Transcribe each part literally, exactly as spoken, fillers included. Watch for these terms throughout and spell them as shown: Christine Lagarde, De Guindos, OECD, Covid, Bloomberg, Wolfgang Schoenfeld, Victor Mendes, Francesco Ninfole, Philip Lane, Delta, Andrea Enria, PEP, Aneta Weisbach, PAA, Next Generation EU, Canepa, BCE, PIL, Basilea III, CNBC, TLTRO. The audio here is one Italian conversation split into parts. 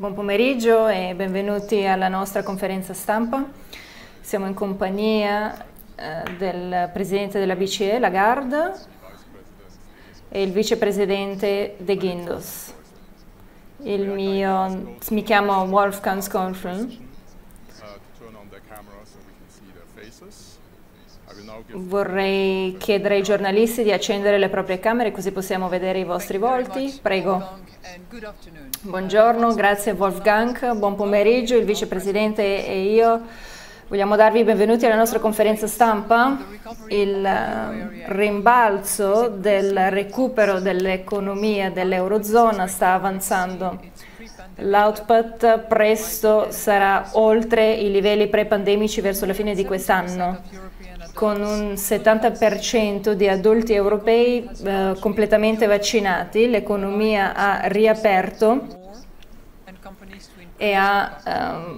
Buon pomeriggio e benvenuti alla nostra conferenza stampa. Siamo in compagnia eh, del Presidente della B C E, Lagarde, e il Vicepresidente De Guindos. Il mio, mi chiamo Wolfgang Schoenfeld. Vorrei chiedere ai giornalisti di accendere le proprie camere così possiamo vedere i vostri volti. Prego. Buongiorno, grazie Wolfgang, buon pomeriggio. Il Vicepresidente e io vogliamo darvi benvenuti alla nostra conferenza stampa. Il rimbalzo del recupero dell'economia dell'Eurozona sta avanzando. L'output presto sarà oltre i livelli pre-pandemici verso la fine di quest'anno, con un settanta per cento di adulti europei eh, completamente vaccinati. L'economia ha riaperto e ha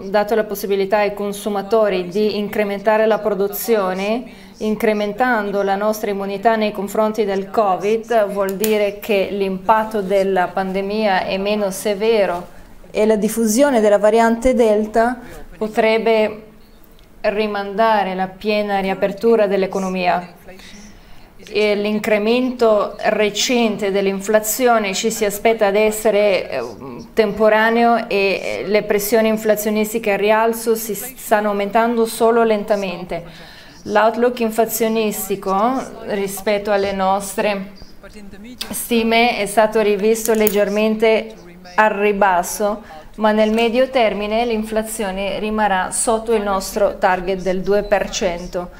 eh, dato la possibilità ai consumatori di incrementare la produzione. Incrementando la nostra immunità nei confronti del Covid vuol dire che l'impatto della pandemia è meno severo e la diffusione della variante Delta potrebbe rimandare la piena riapertura dell'economia. L'incremento recente dell'inflazione ci si aspetta ad essere temporaneo e le pressioni inflazionistiche al rialzo si stanno aumentando solo lentamente. L'outlook inflazionistico rispetto alle nostre stime è stato rivisto leggermente al ribasso, ma nel medio termine l'inflazione rimarrà sotto il nostro target del due per cento.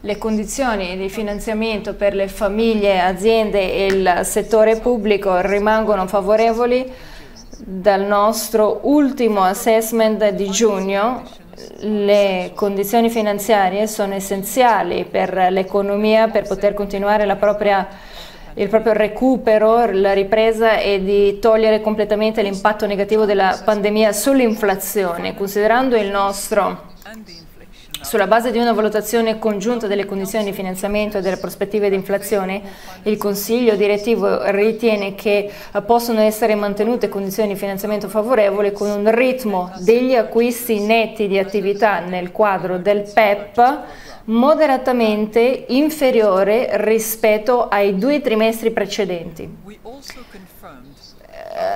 Le condizioni di finanziamento per le famiglie, aziende e il settore pubblico rimangono favorevoli. Dal nostro ultimo assessment di giugno, le condizioni finanziarie sono essenziali per l'economia per poter continuare la propria il proprio recupero, la ripresa e di togliere completamente l'impatto negativo della pandemia sull'inflazione. Considerando il nostro, sulla base di una valutazione congiunta delle condizioni di finanziamento e delle prospettive di inflazione, il Consiglio direttivo ritiene che possono essere mantenute condizioni di finanziamento favorevoli con un ritmo degli acquisti netti di attività nel quadro del P E P moderatamente inferiore rispetto ai due trimestri precedenti.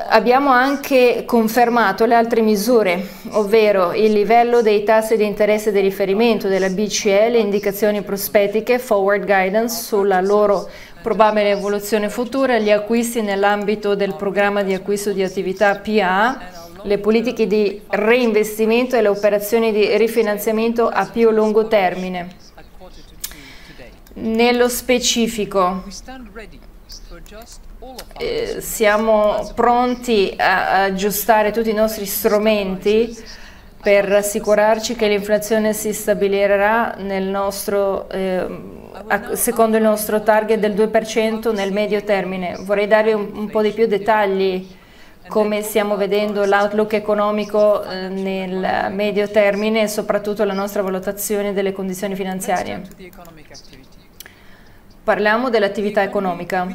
Abbiamo anche confermato le altre misure, ovvero il livello dei tassi di interesse di riferimento della B C E, le indicazioni prospettiche, forward guidance sulla loro probabile evoluzione futura, gli acquisti nell'ambito del programma di acquisto di attività P A A, le politiche di reinvestimento e le operazioni di rifinanziamento a più lungo termine. Nello specifico, eh, siamo pronti a aggiustare tutti i nostri strumenti per assicurarci che l'inflazione si stabilirà nel nostro, eh, secondo il nostro target del due per cento nel medio termine. Vorrei darvi un, un po' di più dettagli come stiamo vedendo l'outlook economico nel medio termine e soprattutto la nostra valutazione delle condizioni finanziarie. Parliamo dell'attività economica.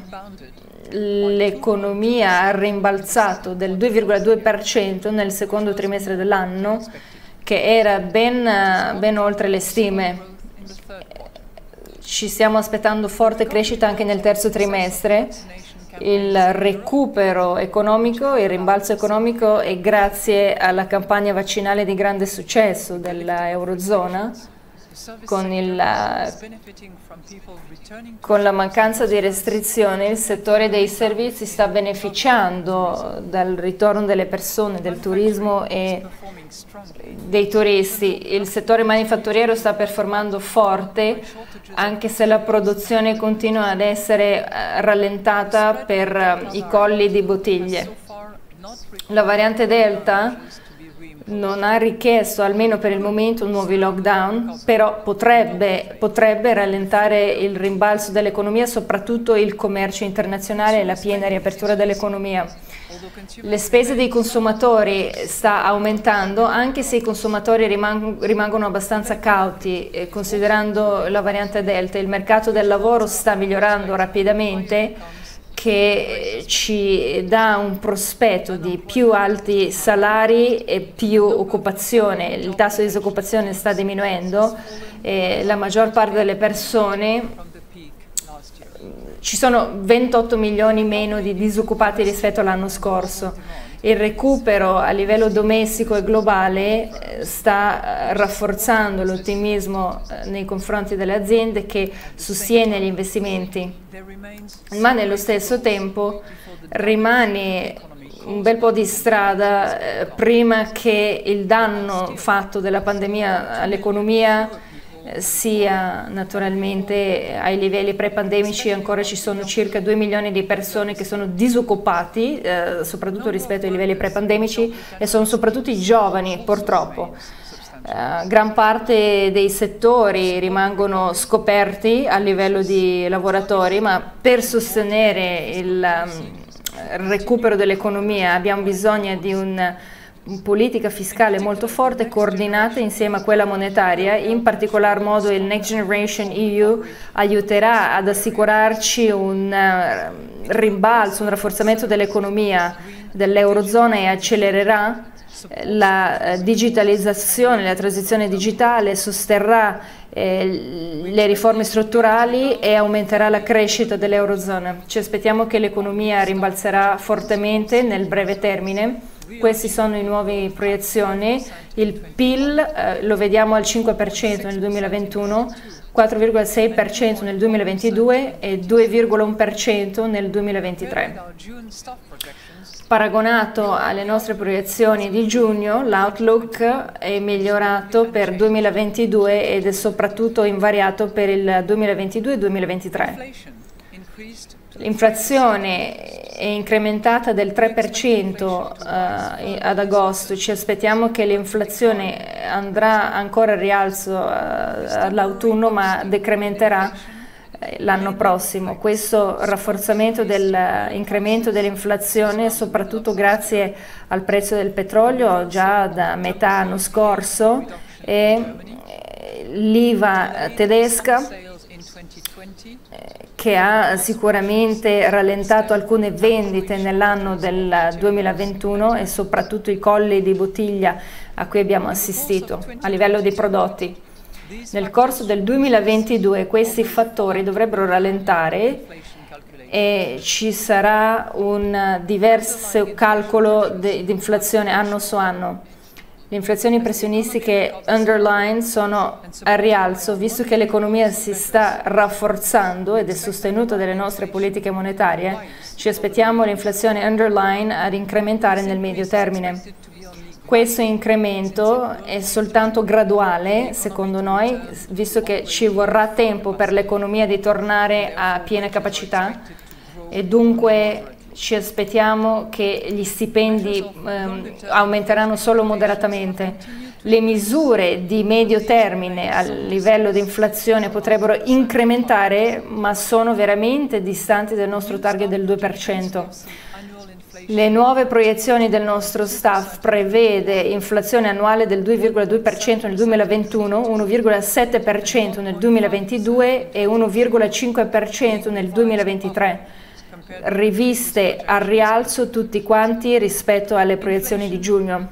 L'economia ha rimbalzato del due virgola due per cento nel secondo trimestre dell'anno, che era ben, ben oltre le stime. Ci stiamo aspettando forte crescita anche nel terzo trimestre. Il recupero economico, il rimbalzo economico è grazie alla campagna vaccinale di grande successo dell'Eurozona, con, con la mancanza di restrizioni il settore dei servizi sta beneficiando dal ritorno delle persone, del turismo e dei turisti. Il settore manifatturiero sta performando forte, anche se la produzione continua ad essere rallentata per i colli di bottiglie. La variante Delta non ha richiesto, almeno per il momento, nuovi lockdown, però potrebbe, potrebbe rallentare il rimbalzo dell'economia, soprattutto il commercio internazionale e la piena riapertura dell'economia. Le spese dei consumatori sta aumentando, anche se i consumatori rimang- rimangono abbastanza cauti, eh, considerando la variante Delta. Il mercato del lavoro sta migliorando rapidamente, che ci dà un prospetto di più alti salari e più occupazione. Il tasso di disoccupazione sta diminuendo e la maggior parte delle persone, ci sono ventotto milioni meno di disoccupati rispetto all'anno scorso. Il recupero a livello domestico e globale sta rafforzando l'ottimismo nei confronti delle aziende, che sostiene gli investimenti, ma nello stesso tempo rimane un bel po' di strada prima che il danno fatto della pandemia all'economia sia naturalmente ai livelli pre-pandemici. Ancora ci sono circa due milioni di persone che sono disoccupati, eh, soprattutto rispetto ai livelli pre-pandemici, e sono soprattutto i giovani, purtroppo. Eh, gran parte dei settori rimangono scoperti a livello di lavoratori, ma per sostenere il um, recupero dell'economia abbiamo bisogno di un politica fiscale molto forte, coordinata insieme a quella monetaria. In particolar modo il Next Generation E U aiuterà ad assicurarci un rimbalzo, un rafforzamento dell'economia dell'Eurozona e accelererà la digitalizzazione, la transizione digitale, sosterrà eh, le riforme strutturali e aumenterà la crescita dell'Eurozona. Ci aspettiamo che l'economia rimbalzerà fortemente nel breve termine. Queste sono le nuove proiezioni. Il P I L eh, lo vediamo al cinque per cento nel duemilaventuno, quattro virgola sei per cento nel duemilaventidue e due virgola uno per cento nel duemilaventitré. Paragonato alle nostre proiezioni di giugno, l'outlook è migliorato per duemilaventidue ed è soprattutto invariato per il duemilaventidue duemilaventitré. L'inflazione è incrementata del tre per cento eh, ad agosto. Ci aspettiamo che l'inflazione andrà ancora al rialzo eh, all'autunno, ma decrementerà eh, l'anno prossimo. Questo rafforzamento dell'incremento dell'inflazione, soprattutto grazie al prezzo del petrolio già da metà anno scorso e l'I V A tedesca, che ha sicuramente rallentato alcune vendite nell'anno del duemilaventuno, e soprattutto i colli di bottiglia a cui abbiamo assistito a livello dei prodotti. Nel corso del duemilaventidue questi fattori dovrebbero rallentare e ci sarà un diverso calcolo di inflazione anno su anno. Le inflazioni impressionistiche underline sono al rialzo, visto che l'economia si sta rafforzando ed è sostenuta dalle nostre politiche monetarie. Ci aspettiamo l'inflazione underline ad incrementare nel medio termine. Questo incremento è soltanto graduale, secondo noi, visto che ci vorrà tempo per l'economia di tornare a piena capacità, e dunque ci aspettiamo che gli stipendi ehm, aumenteranno solo moderatamente. Le misure di medio termine a livello di inflazione potrebbero incrementare, ma sono veramente distanti dal nostro target del due per cento. Le nuove proiezioni del nostro staff prevede inflazione annuale del due virgola due per cento nel duemilaventuno, uno virgola sette per cento nel duemilaventidue e uno virgola cinque per cento nel duemilaventitré. Riviste al rialzo tutti quanti rispetto alle proiezioni di giugno.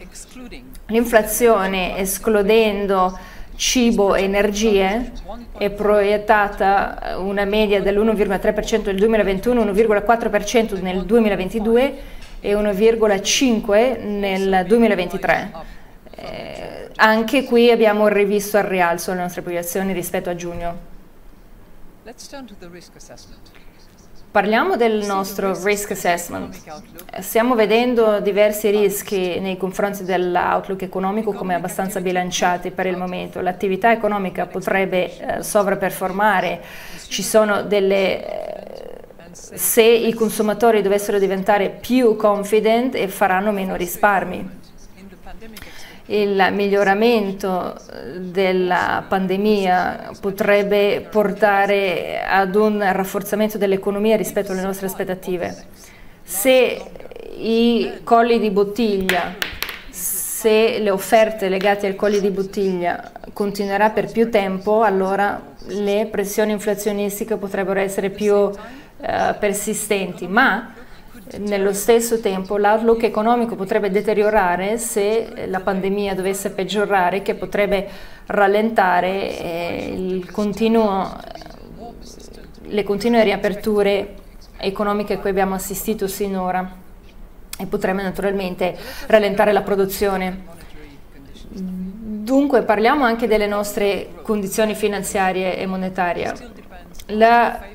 L'inflazione, escludendo cibo e energie, è proiettata una media dell'uno virgola tre per cento nel duemilaventuno, uno virgola quattro per cento nel duemilaventidue e uno virgola cinque per cento nel duemilaventitré. Eh, anche qui abbiamo rivisto al rialzo le nostre proiezioni rispetto a giugno. Parliamo del nostro risk assessment. Stiamo vedendo diversi rischi nei confronti dell'outlook economico come abbastanza bilanciati per il momento. L'attività economica potrebbe eh, sovraperformare. Ci sono delle eh, se i consumatori dovessero diventare più confident e faranno meno risparmi. Il miglioramento della pandemia potrebbe portare ad un rafforzamento dell'economia rispetto alle nostre aspettative. Se i colli di bottiglia, se le offerte legate ai colli di bottiglia continuerà per più tempo, allora le pressioni inflazionistiche potrebbero essere più eh, persistenti, ma nello stesso tempo l'outlook economico potrebbe deteriorare se la pandemia dovesse peggiorare, che potrebbe rallentare eh, il continuo, le continue riaperture economiche a cui abbiamo assistito sinora, e potrebbe naturalmente rallentare la produzione. Dunque parliamo anche delle nostre condizioni finanziarie e monetarie. La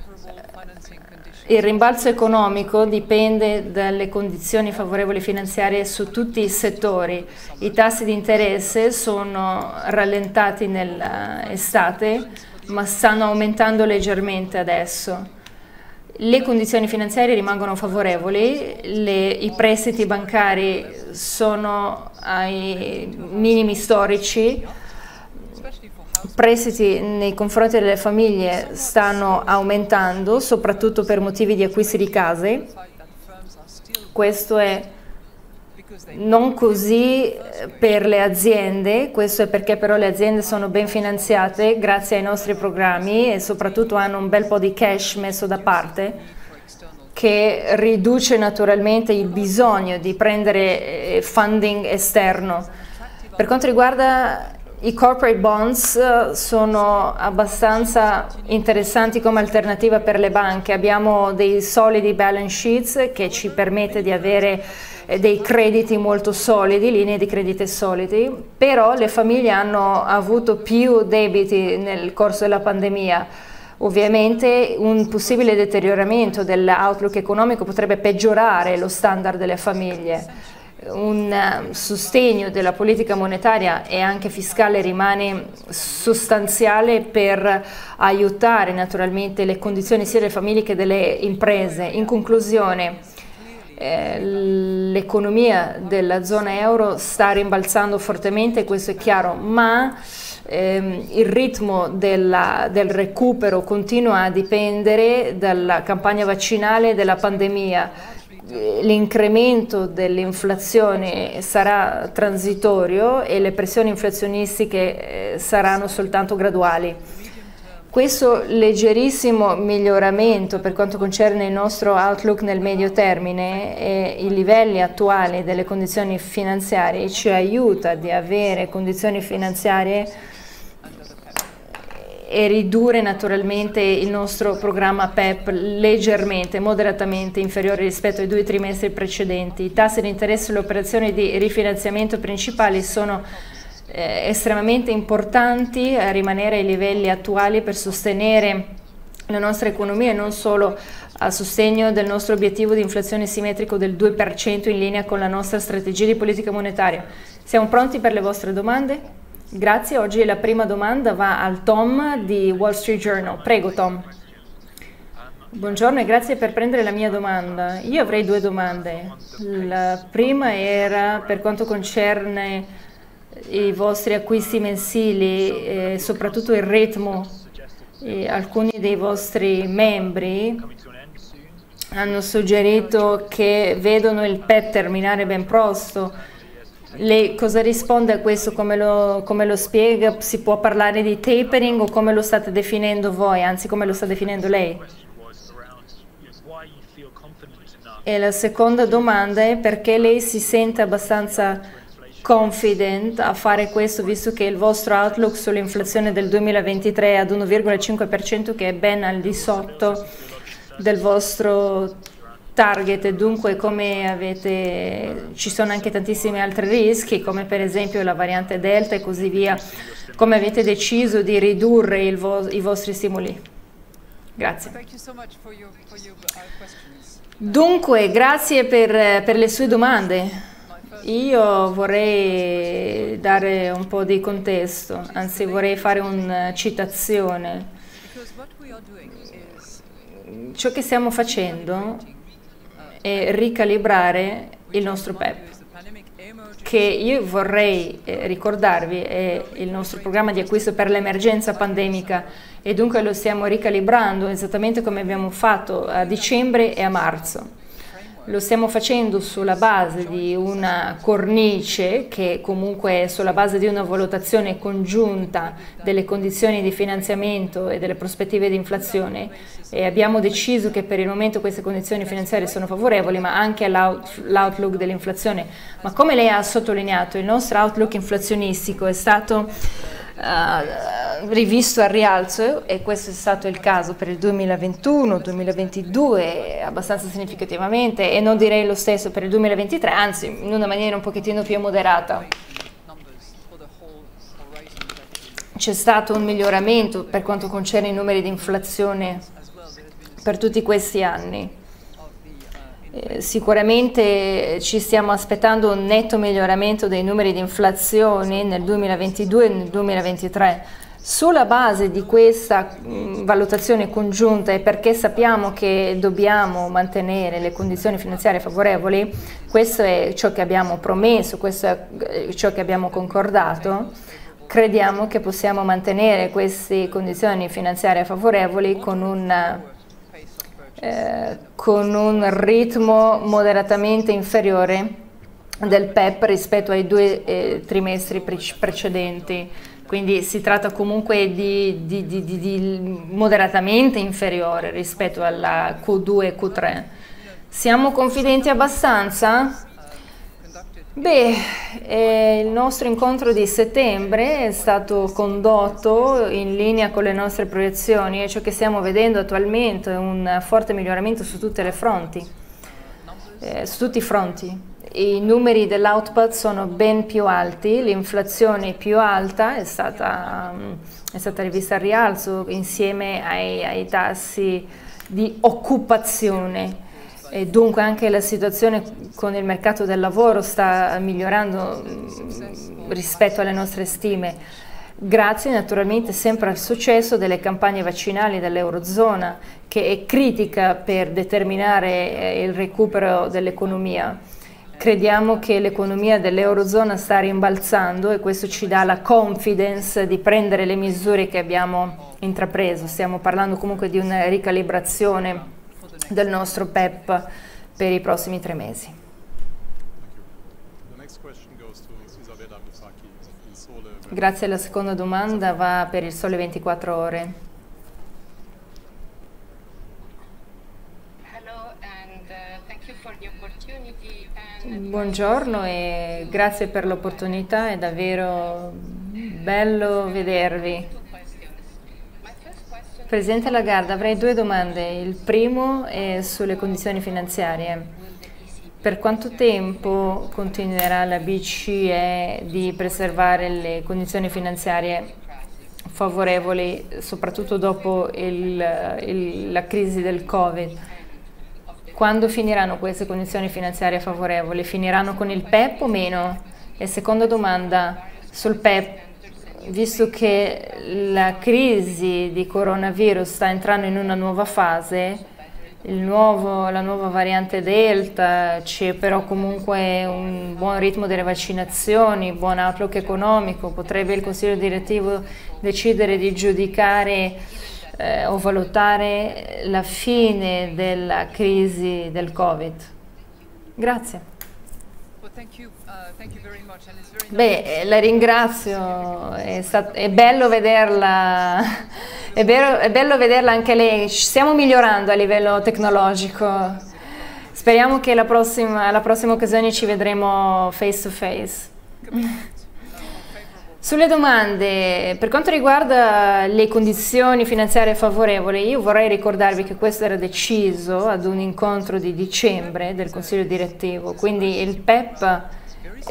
Il rimbalzo economico dipende dalle condizioni favorevoli finanziarie su tutti i settori. I tassi di interesse sono rallentati nell'estate, ma stanno aumentando leggermente adesso. Le condizioni finanziarie rimangono favorevoli, le, i prestiti bancari sono ai minimi storici, prestiti nei confronti delle famiglie stanno aumentando, soprattutto per motivi di acquisti di case. Questo è non così per le aziende, questo è perché però le aziende sono ben finanziate grazie ai nostri programmi e soprattutto hanno un bel po' di cash messo da parte, che riduce naturalmente il bisogno di prendere funding esterno. Per quanto riguarda i corporate bonds, sono abbastanza interessanti come alternativa per le banche. Abbiamo dei solidi balance sheets che ci permette di avere dei crediti molto solidi, linee di credito solidi, però le famiglie hanno avuto più debiti nel corso della pandemia. Ovviamente un possibile deterioramento dell'outlook economico potrebbe peggiorare lo standard delle famiglie. Un sostegno della politica monetaria e anche fiscale rimane sostanziale per aiutare naturalmente le condizioni sia delle famiglie che delle imprese. In conclusione, eh, l'economia della zona euro sta rimbalzando fortemente, questo è chiaro, ma ehm, il ritmo della, del recupero continua a dipendere dalla campagna vaccinale e dalla pandemia. L'incremento dell'inflazione sarà transitorio e le pressioni inflazionistiche saranno soltanto graduali. Questo leggerissimo miglioramento per quanto concerne il nostro outlook nel medio termine e i livelli attuali delle condizioni finanziarie ci aiuta di avere condizioni finanziarie e ridurre naturalmente il nostro programma P E P leggermente, moderatamente inferiore rispetto ai due trimestri precedenti. I tassi di interesse e le operazioni di rifinanziamento principali sono eh, estremamente importanti a rimanere ai livelli attuali per sostenere la nostra economia e non solo a sostegno del nostro obiettivo di inflazione simmetrico del due per cento in linea con la nostra strategia di politica monetaria. Siamo pronti per le vostre domande? Grazie, oggi la prima domanda va al Tom di Wall Street Journal. Prego Tom. Buongiorno e grazie per prendere la mia domanda. Io avrei due domande. La prima era per quanto concerne i vostri acquisti mensili e soprattutto il ritmo. E alcuni dei vostri membri hanno suggerito che vedono il P E P terminare ben presto. Lei cosa risponde a questo? Come lo, come lo spiega? Si può parlare di tapering o come lo state definendo voi, anzi come lo sta definendo lei? E la seconda domanda è perché lei si sente abbastanza confident a fare questo, visto che il vostro outlook sull'inflazione del duemilaventitré è ad uno virgola cinque per cento, che è ben al di sotto del vostro target, e dunque come avete, ci sono anche tantissimi altri rischi come per esempio la variante Delta e così via, come avete deciso di ridurre il vo i vostri stimoli? Grazie. Dunque grazie per, per le sue domande. Io vorrei dare un po' di contesto, anzi vorrei fare una citazione. Ciò che stiamo facendo e ricalibrare il nostro P E P, che io vorrei eh, ricordarvi è il nostro programma di acquisto per l'emergenza pandemica, e dunque lo stiamo ricalibrando esattamente come abbiamo fatto a dicembre e a marzo. Lo stiamo facendo sulla base di una cornice che comunque è sulla base di una valutazione congiunta delle condizioni di finanziamento e delle prospettive di inflazione, e abbiamo deciso che per il momento queste condizioni finanziarie sono favorevoli, ma anche all'outlook dell'inflazione. Ma come lei ha sottolineato, il nostro outlook inflazionistico è stato Uh, rivisto al rialzo, e questo è stato il caso per il duemilaventuno duemilaventidue abbastanza significativamente, e non direi lo stesso per il duemilaventitré, anzi in una maniera un pochettino più moderata. C'è stato un miglioramento per quanto concerne i numeri di inflazione per tutti questi anni. Eh, sicuramente ci stiamo aspettando un netto miglioramento dei numeri di inflazione nel duemilaventidue e nel duemilaventitré. Sulla base di questa mh, valutazione congiunta, e perché sappiamo che dobbiamo mantenere le condizioni finanziarie favorevoli, questo è ciò che abbiamo promesso, questo è ciò che abbiamo concordato, crediamo che possiamo mantenere queste condizioni finanziarie favorevoli con un Eh, con un ritmo moderatamente inferiore del P E P rispetto ai due eh, trimestri pre precedenti, quindi si tratta comunque di, di, di, di, di moderatamente inferiore rispetto alla Q due e Q tre. Siamo confidenti abbastanza? Beh, eh, il nostro incontro di settembre è stato condotto in linea con le nostre proiezioni, e ciò che stiamo vedendo attualmente è un forte miglioramento su tutte le fronti, eh, su tutti i fronti. I numeri dell'output sono ben più alti, l'inflazione più alta è stata, è stata rivista al rialzo insieme ai, ai tassi di occupazione. E dunque anche la situazione con il mercato del lavoro sta migliorando rispetto alle nostre stime, grazie naturalmente sempre al successo delle campagne vaccinali dell'Eurozona, che è critica per determinare il recupero dell'economia. Crediamo che l'economia dell'Eurozona sta rimbalzando, e questo ci dà la confidence di prendere le misure che abbiamo intrapreso. Stiamo parlando comunque di una ricalibrazione del nostro P E P per i prossimi tre mesi. Grazie, la seconda domanda va per il Sole ventiquattro Ore. Buongiorno e grazie per l'opportunità, è davvero bello vedervi. Presidente Lagarde, avrei due domande. Il primo è sulle condizioni finanziarie. Per quanto tempo continuerà la B C E di preservare le condizioni finanziarie favorevoli, soprattutto dopo il, il, la crisi del Covid? Quando finiranno queste condizioni finanziarie favorevoli? Finiranno con il P E P o meno? E seconda domanda sul P E P. Visto che la crisi di coronavirus sta entrando in una nuova fase, il nuovo, la nuova variante Delta, c'è però comunque un buon ritmo delle vaccinazioni, buon outlook economico, potrebbe il Consiglio direttivo decidere di giudicare eh, o valutare la fine della crisi del Covid? Grazie. Beh, la ringrazio, è, stato, è bello vederla, è bello, è bello vederla anche lei. Stiamo migliorando a livello tecnologico, speriamo che la prossima, alla prossima occasione ci vedremo face to face. Sulle domande, per quanto riguarda le condizioni finanziarie favorevoli, io vorrei ricordarvi che questo era deciso ad un incontro di dicembre del Consiglio direttivo, quindi il P E P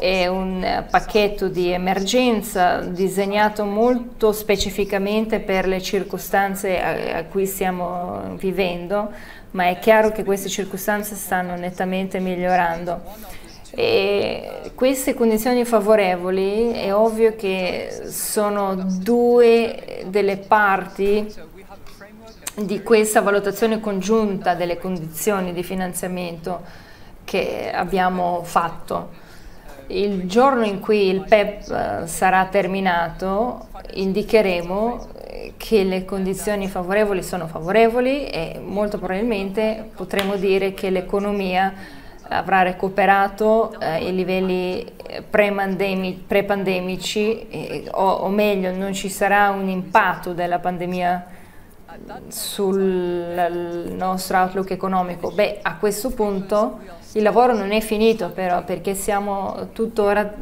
è un pacchetto di emergenza disegnato molto specificamente per le circostanze a, a cui stiamo vivendo, ma è chiaro che queste circostanze stanno nettamente migliorando. E queste condizioni favorevoli è ovvio che sono due delle parti di questa valutazione congiunta delle condizioni di finanziamento che abbiamo fatto. Il giorno in cui il P E P sarà terminato indicheremo che le condizioni favorevoli sono favorevoli, e molto probabilmente potremo dire che l'economia avrà recuperato eh, i livelli pre-pandemici, eh, o, o meglio non ci sarà un impatto della pandemia sul nostro outlook economico. Beh, a questo punto il lavoro non è finito però, perché stiamo tuttora,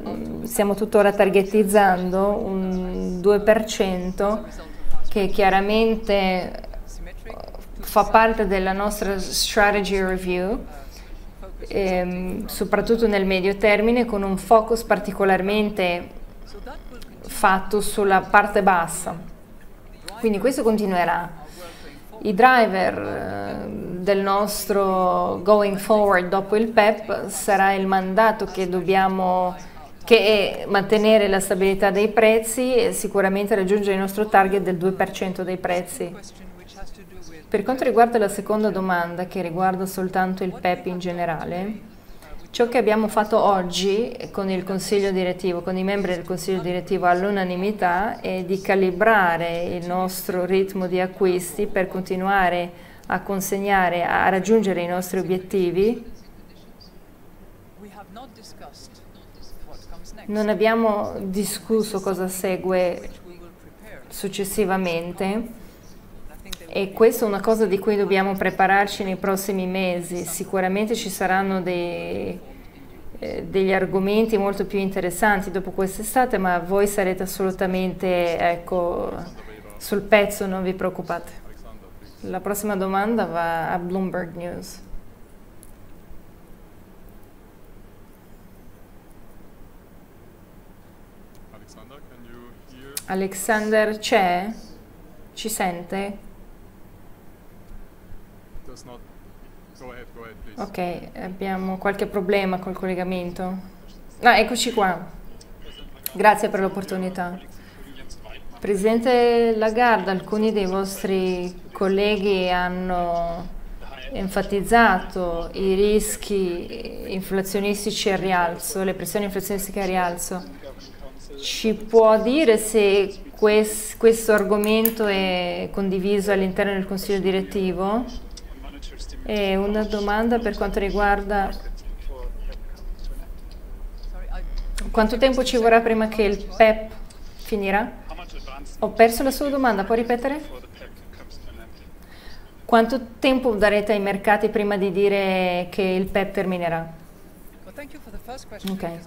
stiamo tuttora targetizzando un due per cento che chiaramente fa parte della nostra strategy review, ehm, soprattutto nel medio termine, con un focus particolarmente fatto sulla parte bassa. Quindi questo continuerà. I driver del nostro going forward dopo il P E P sarà il mandato che dobbiamo, che è mantenere la stabilità dei prezzi e sicuramente raggiungere il nostro target del due per cento dei prezzi. Per quanto riguarda la seconda domanda, che riguarda soltanto il P E P in generale, ciò che abbiamo fatto oggi con il Consiglio Direttivo, con i membri del Consiglio Direttivo all'unanimità, è di calibrare il nostro ritmo di acquisti per continuare a consegnare, a raggiungere i nostri obiettivi. Non abbiamo discusso cosa segue successivamente. E questa è una cosa di cui dobbiamo prepararci nei prossimi mesi. Sicuramente ci saranno dei, eh, degli argomenti molto più interessanti dopo quest'estate, ma voi sarete assolutamente, ecco, sul pezzo, non vi preoccupate. La prossima domanda va a Bloomberg News. Alexander, c'è? Ci sente? Ok, abbiamo qualche problema col collegamento. Ah, eccoci qua. Grazie per l'opportunità. Presidente Lagarde, alcuni dei vostri colleghi hanno enfatizzato i rischi inflazionistici al rialzo, le pressioni inflazionistiche al rialzo. Ci può dire se quest- questo argomento è condiviso all'interno del Consiglio Direttivo? E una domanda per quanto riguarda quanto tempo ci vorrà prima che il P E P finirà? Ho perso la sua domanda, può ripetere? Quanto tempo darete ai mercati prima di dire che il P E P terminerà? Okay.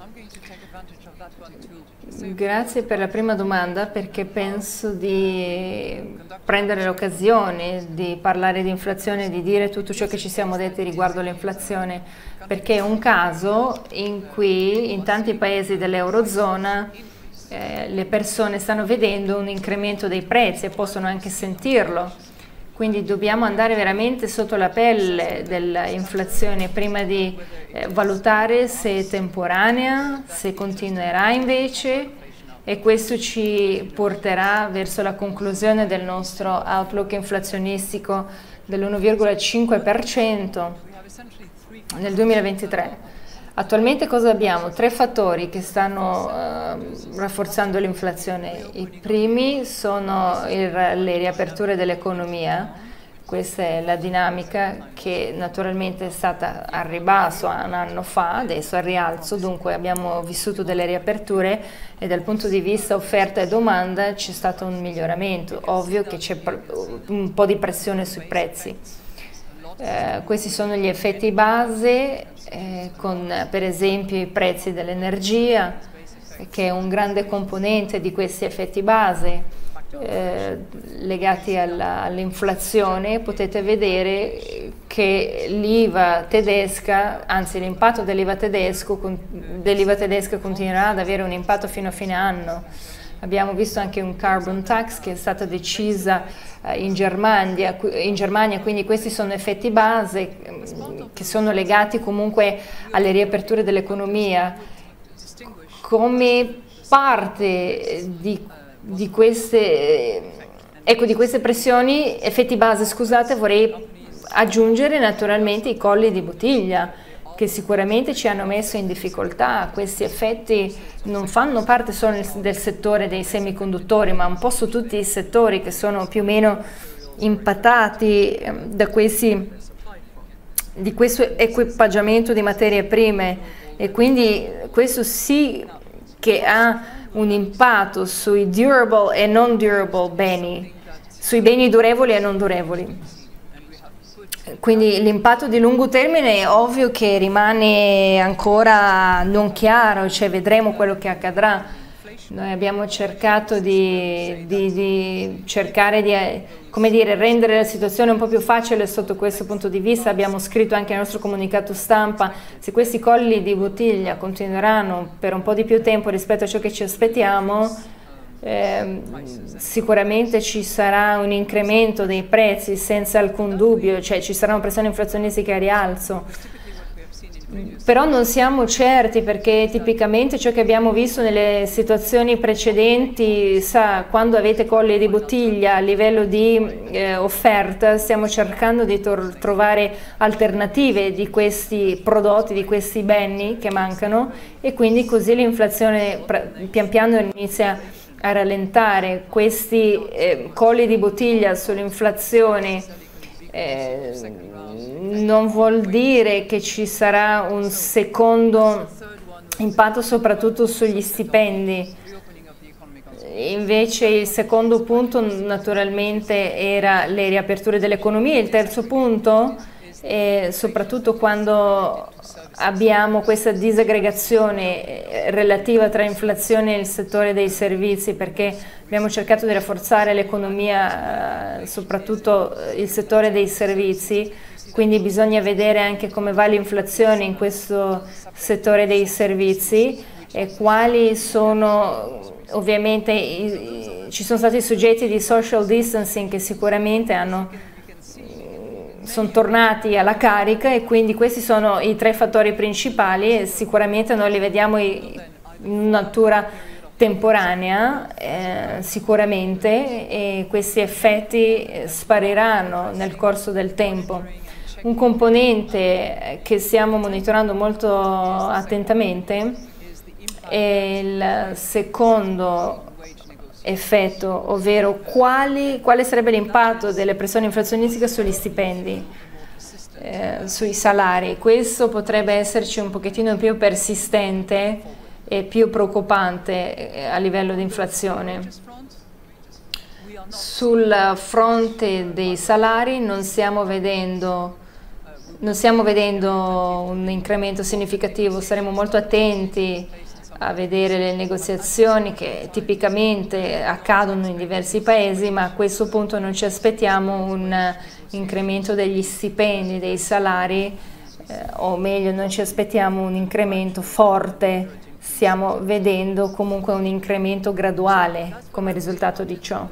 Grazie per la prima domanda, perché penso di prendere l'occasione di parlare di inflazione, di dire tutto ciò che ci siamo detti riguardo all'inflazione, perché è un caso in cui in tanti paesi dell'Eurozona eh, le persone stanno vedendo un incremento dei prezzi e possono anche sentirlo. Quindi dobbiamo andare veramente sotto la pelle dell'inflazione prima di eh, valutare se è temporanea, se continuerà invece, e questo ci porterà verso la conclusione del nostro outlook inflazionistico dell'uno virgola cinque per cento nel duemilaventitré. Attualmente cosa abbiamo? Tre fattori che stanno eh, rafforzando l'inflazione. I primi sono il, le riaperture dell'economia. Questa è la dinamica che naturalmente è stata al ribasso un anno fa, adesso al rialzo, dunque abbiamo vissuto delle riaperture e dal punto di vista offerta e domanda c'è stato un miglioramento. Ovvio che c'è un po' di pressione sui prezzi. Eh, questi sono gli effetti base, eh, con per esempio i prezzi dell'energia, che è un grande componente di questi effetti base eh, legati all'inflazione. all Potete vedere che l'I V A tedesca, anzi l'impatto dell'I V A dell'I V A tedesca continuerà ad avere un impatto fino a fine anno. Abbiamo visto anche un carbon tax che è stata decisa in Germania, in Germania, quindi questi sono effetti base che sono legati comunque alle riaperture dell'economia. Come parte di, di, queste, ecco, di queste pressioni, effetti base, scusate, vorrei aggiungere naturalmente i colli di bottiglia, che sicuramente ci hanno messo in difficoltà. Questi effetti non fanno parte solo del settore dei semiconduttori, ma un po' su tutti i settori che sono più o meno impattati da questi di questo equipaggiamento di materie prime, e quindi questo sì che ha un impatto sui durable e non durable beni, sui beni durevoli e non durevoli. Quindi l'impatto di lungo termine è ovvio che rimane ancora non chiaro, cioè vedremo quello che accadrà. Noi abbiamo cercato di, di, di cercare di, come dire, rendere la situazione un po' più facile sotto questo punto di vista. Abbiamo scritto anche nel nostro comunicato stampa: se questi colli di bottiglia continueranno per un po' di più tempo rispetto a ciò che ci aspettiamo, Eh, sicuramente ci sarà un incremento dei prezzi senza alcun dubbio, cioè ci sarà una pressione inflazionistica a rialzo, però non siamo certi, perché tipicamente ciò che abbiamo visto nelle situazioni precedenti, sa, quando avete colli di bottiglia a livello di eh, offerta, stiamo cercando di trovare alternative di questi prodotti, di questi beni che mancano, e quindi così l'inflazione pian piano inizia a rallentare. Questi eh, colli di bottiglia sull'inflazione eh, non vuol dire che ci sarà un secondo impatto soprattutto sugli stipendi. Invece il secondo punto naturalmente era le riaperture dell'economia, il terzo punto eh, soprattutto quando abbiamo questa disaggregazione relativa tra inflazione e il settore dei servizi, perché abbiamo cercato di rafforzare l'economia, soprattutto il settore dei servizi, quindi bisogna vedere anche come va l'inflazione in questo settore dei servizi e quali sono, ovviamente i, ci sono stati soggetti di social distancing che sicuramente hanno sono tornati alla carica, e quindi questi sono i tre fattori principali. Sicuramente noi li vediamo in natura temporanea, eh, sicuramente, e questi effetti spariranno nel corso del tempo. Un componente che stiamo monitorando molto attentamente è il secondo effetto, ovvero quali, quale sarebbe l'impatto delle pressioni inflazionistiche sugli stipendi, eh, sui salari. Questo potrebbe esserci un pochettino più persistente e più preoccupante a livello di inflazione. Sul fronte dei salari non stiamo vedendo non stiamo vedendo un incremento significativo, saremo molto attenti a vedere le negoziazioni che tipicamente accadono in diversi paesi, ma a questo punto non ci aspettiamo un incremento degli stipendi, dei salari, eh, o meglio non ci aspettiamo un incremento forte, stiamo vedendo comunque un incremento graduale come risultato di ciò.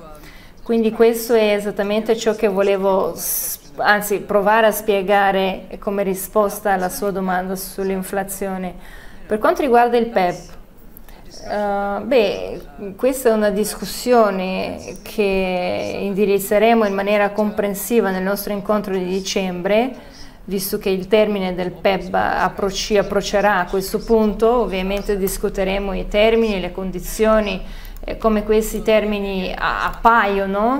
Quindi questo è esattamente ciò che volevo, anzi provare a spiegare come risposta alla sua domanda sull'inflazione. Per quanto riguarda il P E P, Uh, beh, questa è una discussione che indirizzeremo in maniera comprensiva nel nostro incontro di dicembre, visto che il termine del P E P approcci, approccerà a questo punto. Ovviamente discuteremo i termini, le condizioni, eh, come questi termini appaiono,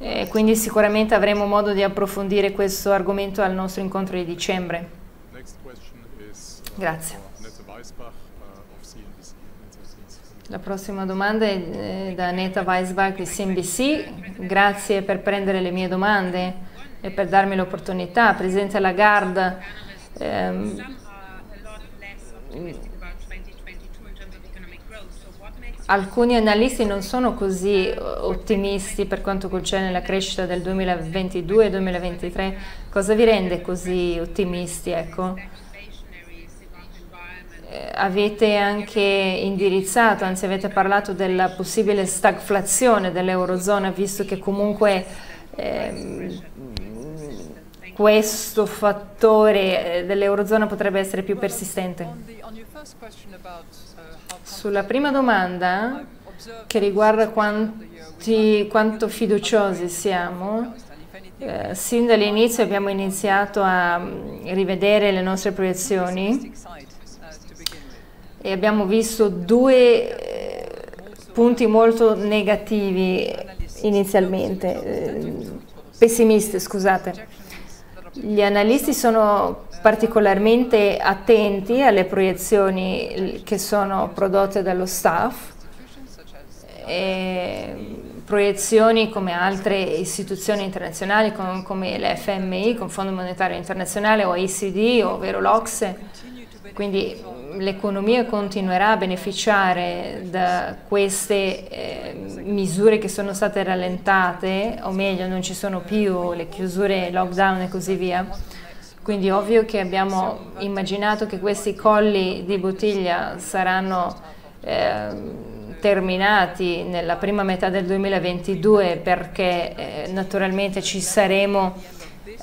eh, quindi sicuramente avremo modo di approfondire questo argomento al nostro incontro di dicembre. Grazie. La prossima domanda è da Aneta Weisbach di C N B C. Grazie per prendere le mie domande e per darmi l'opportunità. Presidente Lagarde, ehm, alcuni analisti non sono così ottimisti per quanto concerne la crescita del duemilaventidue e duemilaventitré. Cosa vi rende così ottimisti? Ecco. Avete anche indirizzato, anzi avete parlato della possibile stagflazione dell'Eurozona, visto che comunque eh, questo fattore dell'Eurozona potrebbe essere più persistente. Sulla prima domanda, che riguarda quanti, quanto fiduciosi siamo, eh, sin dall'inizio abbiamo iniziato a rivedere le nostre proiezioni, e abbiamo visto due eh, punti molto negativi inizialmente, eh, pessimisti, scusate. Gli analisti sono particolarmente attenti alle proiezioni che sono prodotte dallo staff, e proiezioni come altre istituzioni internazionali come l'F M I, come Fondo Monetario Internazionale, o O E C D, ovvero l'O C S E. Quindi l'economia continuerà a beneficiare da queste eh, misure che sono state rallentate, o meglio non ci sono più le chiusure, lockdown e così via. Quindi ovvio che abbiamo immaginato che questi colli di bottiglia saranno eh, terminati nella prima metà del duemilaventidue, perché eh, naturalmente ci saremo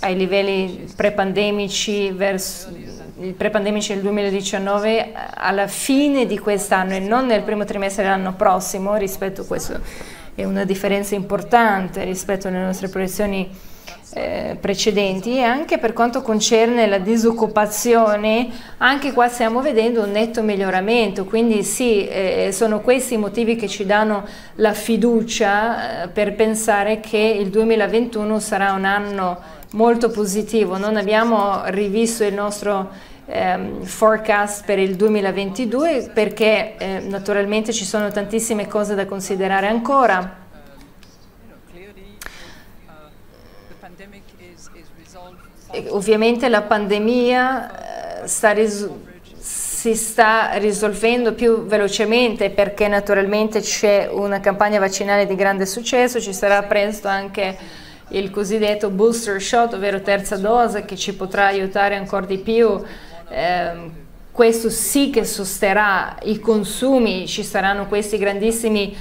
ai livelli pre-pandemici pre-pandemici del duemiladiciannove alla fine di quest'anno e non nel primo trimestre dell'anno prossimo. Rispetto a questo è una differenza importante rispetto alle nostre proiezioni eh, precedenti. E anche per quanto concerne la disoccupazione, anche qua stiamo vedendo un netto miglioramento, quindi sì, eh, sono questi i motivi che ci danno la fiducia eh, per pensare che il duemilaventuno sarà un anno molto positivo. Non abbiamo rivisto il nostro ehm, forecast per il duemilaventidue perché eh, naturalmente ci sono tantissime cose da considerare ancora. E ovviamente la pandemia eh, sta si sta risolvendo più velocemente perché naturalmente c'è una campagna vaccinale di grande successo, ci sarà presto anche il cosiddetto booster shot, ovvero terza dose, che ci potrà aiutare ancora di più. Eh, questo sì che sosterrà i consumi, ci saranno questi grandissimi,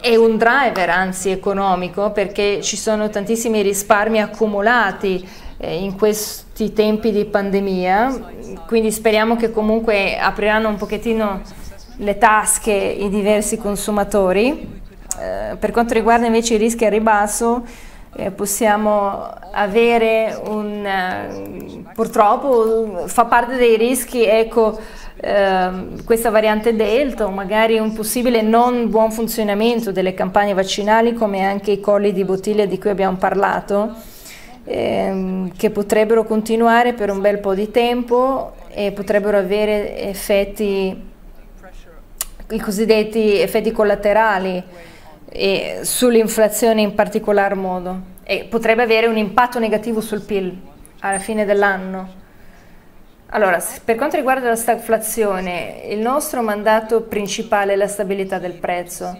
è un driver anzi economico, perché ci sono tantissimi risparmi accumulati eh, in questi tempi di pandemia, quindi speriamo che comunque apriranno un pochettino le tasche i diversi consumatori. Eh, per quanto riguarda invece i rischi a ribasso, Eh, possiamo avere un eh, purtroppo fa parte dei rischi, ecco, eh, questa variante Delta, o magari un possibile non buon funzionamento delle campagne vaccinali, come anche i colli di bottiglia di cui abbiamo parlato, eh, che potrebbero continuare per un bel po' di tempo e potrebbero avere effetti, i cosiddetti effetti collaterali, e sull'inflazione in particolar modo, e potrebbe avere un impatto negativo sul P I L alla fine dell'anno. Allora, per quanto riguarda la stagflazione, il nostro mandato principale è la stabilità del prezzo.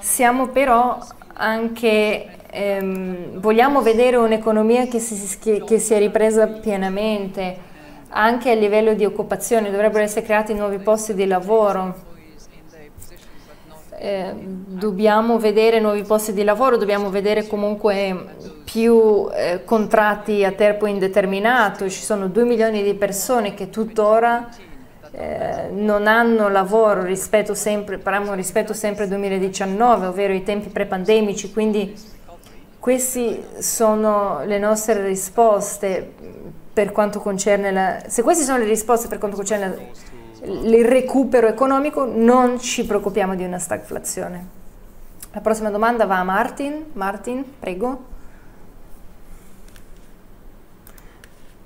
Siamo però anche ehm, vogliamo vedere un'economia che si, che sia ripresa pienamente anche a livello di occupazione. Dovrebbero essere creati nuovi posti di lavoro. Eh, dobbiamo vedere nuovi posti di lavoro, dobbiamo vedere comunque più eh, contratti a tempo indeterminato. Ci sono due milioni di persone che tuttora eh, non hanno lavoro, rispetto sempre, parliamo rispetto sempre al duemiladiciannove, ovvero i tempi pre-pandemici. Quindi queste sono le nostre risposte per quanto concerne la, se queste sono le risposte per quanto concerne la, il recupero economico, non ci preoccupiamo di una stagflazione. La prossima domanda va a Martin. Martin, prego.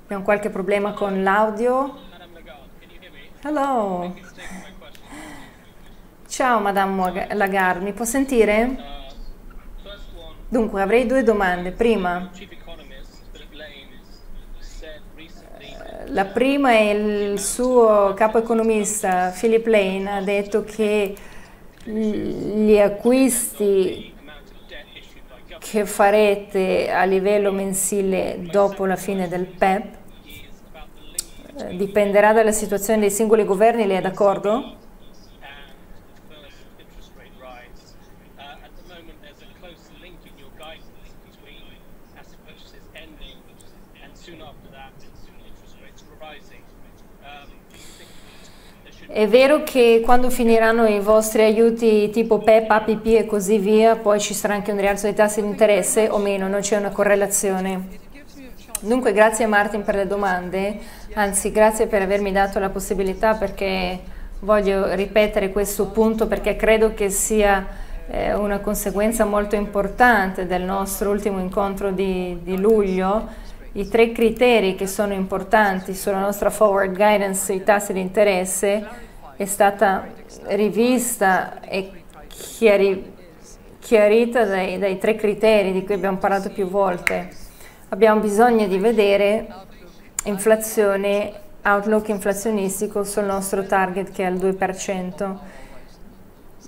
Abbiamo qualche problema con l'audio. Hello. Ciao, Madame Lagarde, mi può sentire? Dunque, avrei due domande. Prima, la prima è il suo capo economista, Philip Lane, ha detto che gli acquisti che farete a livello mensile dopo la fine del P E P dipenderà dalla situazione dei singoli governi. Lei è d'accordo? È vero che quando finiranno i vostri aiuti tipo P E P, A P P e così via, poi ci sarà anche un rialzo dei tassi di interesse, o meno? Non c'è una correlazione. Dunque, grazie Martin per le domande, anzi grazie per avermi dato la possibilità, perché voglio ripetere questo punto perché credo che sia eh, una conseguenza molto importante del nostro ultimo incontro di, di luglio, i tre criteri che sono importanti sulla nostra forward guidance sui tassi di interesse è stata rivista e chiari, chiarita dai, dai tre criteri di cui abbiamo parlato più volte. Abbiamo bisogno di vedere inflazione, outlook inflazionistico sul nostro target che è al due per cento,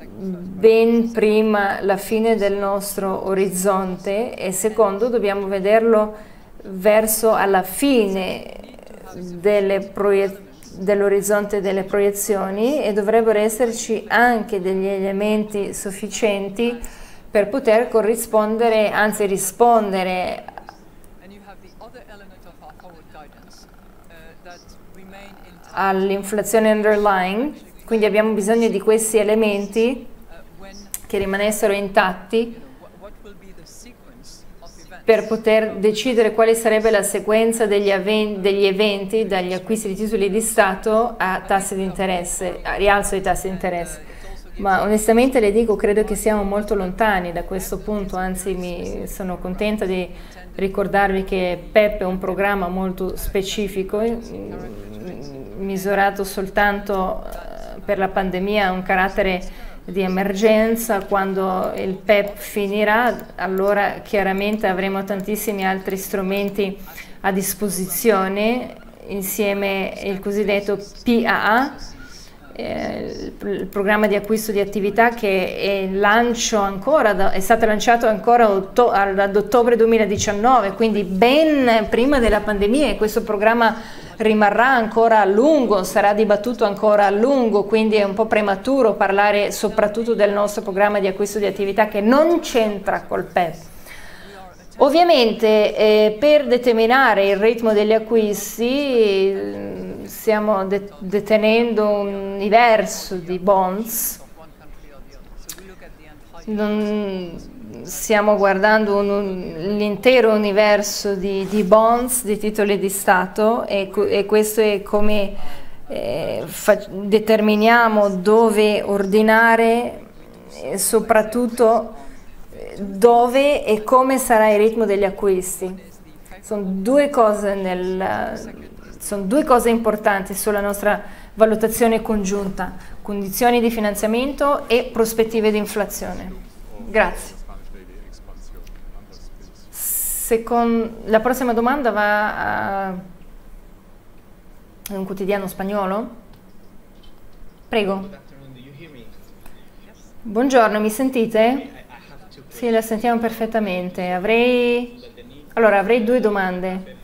ben prima la fine del nostro orizzonte, e secondo dobbiamo vederlo verso alla fine dell'orizzonte delle proiezioni, e dovrebbero esserci anche degli elementi sufficienti per poter corrispondere, anzi rispondere all'inflazione underlying. Quindi abbiamo bisogno di questi elementi che rimanessero intatti per poter decidere quale sarebbe la sequenza degli, degli eventi, dagli acquisti di titoli di Stato a tassi di interesse, a rialzo dei tassi di interesse. Ma onestamente le dico, credo che siamo molto lontani da questo punto, anzi mi sono contenta di ricordarvi che P E P è un programma molto specifico, misurato soltanto per la pandemia, ha un carattere di emergenza. Quando il P E P finirà, allora chiaramente avremo tantissimi altri strumenti a disposizione, insieme il cosiddetto P A A, eh, il programma di acquisto di attività, che è, lancio ancora da, è stato lanciato ancora otto, ad ottobre duemiladiciannove, quindi ben prima della pandemia, e questo programma rimarrà ancora a lungo, sarà dibattuto ancora a lungo, quindi è un po' prematuro parlare soprattutto del nostro programma di acquisto di attività che non c'entra col P E P. Ovviamente eh, per determinare il ritmo degli acquisti stiamo de detenendo un universo di bonds, non stiamo guardando un, un, l'intero universo di, di bonds, di titoli di Stato, e, e questo è come eh, fa, determiniamo dove ordinare, e soprattutto dove e come sarà il ritmo degli acquisti. Sono due cose, nel, sono due cose importanti sulla nostra valutazione congiunta: condizioni di finanziamento e prospettive di inflazione. Grazie. Con la prossima domanda va a un quotidiano spagnolo. Prego. Buongiorno, mi sentite? Sì, la sentiamo perfettamente. Avrei, allora, avrei due domande.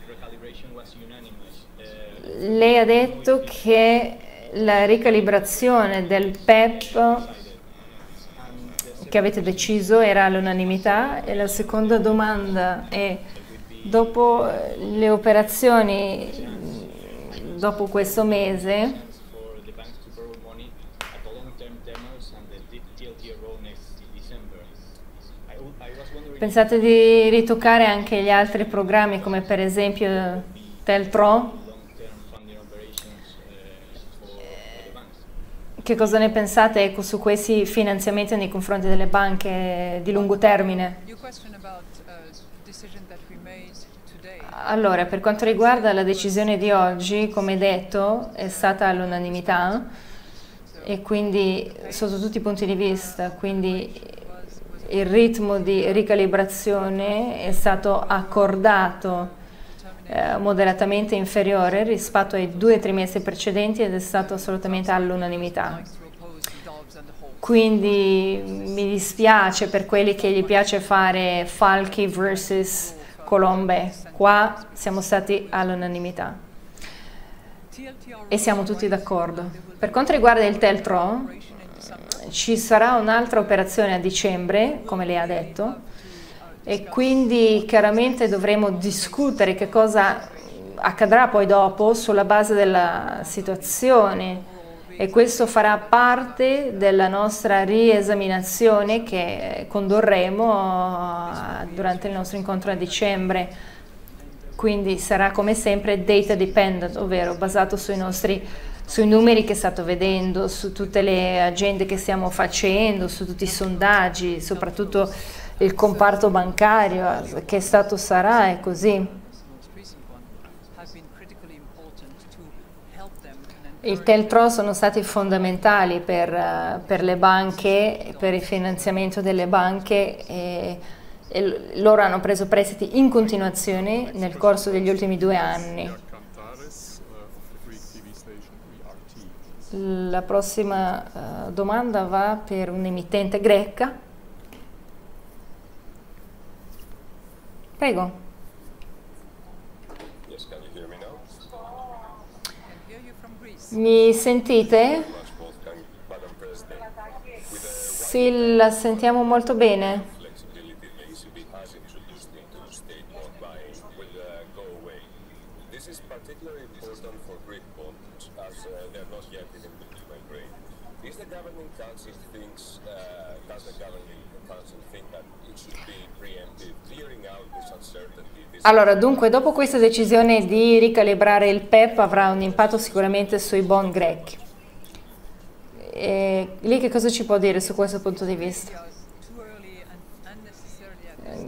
Lei ha detto che la ricalibrazione del P E P che avete deciso era all'unanimità, e la seconda domanda è: dopo le operazioni, dopo questo mese, pensate di ritoccare anche gli altri programmi, come per esempio T L T R O? Che cosa ne pensate, ecco, su questi finanziamenti nei confronti delle banche di lungo termine? Allora, per quanto riguarda la decisione di oggi, come detto, è stata all'unanimità, e quindi sotto tutti i punti di vista, quindi il ritmo di ricalibrazione è stato accordato moderatamente inferiore rispetto ai due trimestri precedenti, ed è stato assolutamente all'unanimità. Quindi mi dispiace per quelli che gli piace fare falchi versus colombe, qua siamo stati all'unanimità e siamo tutti d'accordo. Per quanto riguarda il T L T R O, ci sarà un'altra operazione a dicembre, come lei ha detto, e quindi chiaramente dovremo discutere che cosa accadrà poi dopo sulla base della situazione, e questo farà parte della nostra riesaminazione che condurremo durante il nostro incontro a dicembre. Quindi sarà come sempre data dependent, ovvero basato sui nostri sui numeri che state vedendo, su tutte le agende che stiamo facendo, su tutti i sondaggi, soprattutto il comparto bancario, che stato sarà, e così. Il T L T R O sono stati fondamentali per, per le banche, per il finanziamento delle banche, e, e loro hanno preso prestiti in continuazione nel corso degli ultimi due anni. La prossima uh, domanda va per un'emittente greca. Prego. Mi sentite? Sì, la sentiamo molto bene. Allora, dunque, dopo questa decisione di ricalibrare il P E P avrà un impatto sicuramente sui bond grechi. E lei che cosa ci può dire su questo punto di vista?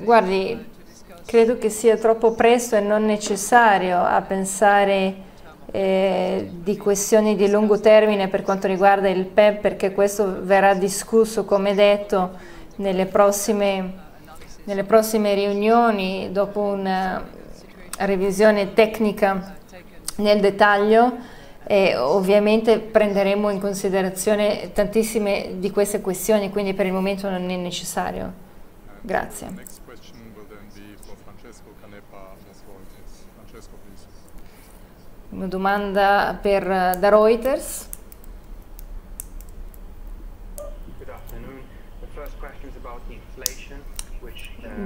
Guardi, credo che sia troppo presto e non necessario a pensare eh, di questioni di lungo termine per quanto riguarda il P E P, perché questo verrà discusso, come detto, nelle prossime... Nelle prossime riunioni, dopo una revisione tecnica nel dettaglio, eh, ovviamente prenderemo in considerazione tantissime di queste questioni, quindi per il momento non è necessario. Grazie. Una domanda per, da Reuters.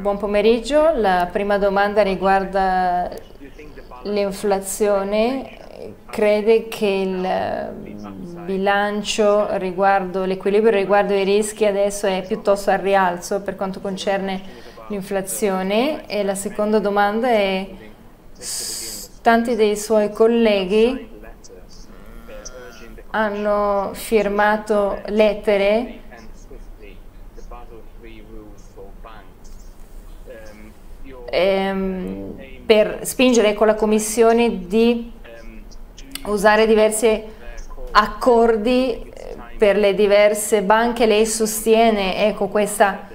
Buon pomeriggio, la prima domanda riguarda l'inflazione. Crede che il bilancio riguardo l'equilibrio riguardo i rischi adesso è piuttosto al rialzo per quanto concerne l'inflazione? E la seconda domanda è, tanti dei suoi colleghi hanno firmato lettere per spingere con la Commissione di usare diversi accordi per le diverse banche. Lei sostiene, ecco, questa,